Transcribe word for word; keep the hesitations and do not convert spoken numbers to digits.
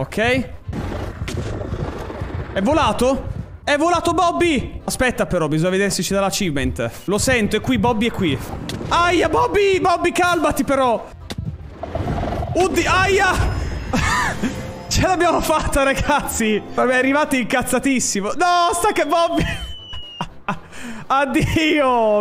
Ok. È volato? È volato Bobby! Aspetta però, bisogna vedere se ci dà l'achievement. Lo sento, è qui, Bobby è qui. Aia, Bobby! Bobby, calmati però! Oddio, aia! Ce l'abbiamo fatta, ragazzi! Vabbè, è arrivato incazzatissimo. No, sta che Bobby... Addio!